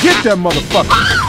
Get that motherfucker!